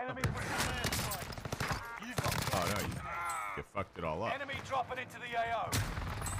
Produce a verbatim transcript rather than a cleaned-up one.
Enemy return airstrike. You've got... Oh no, you, you fucked it all up. Enemy dropping into the A O.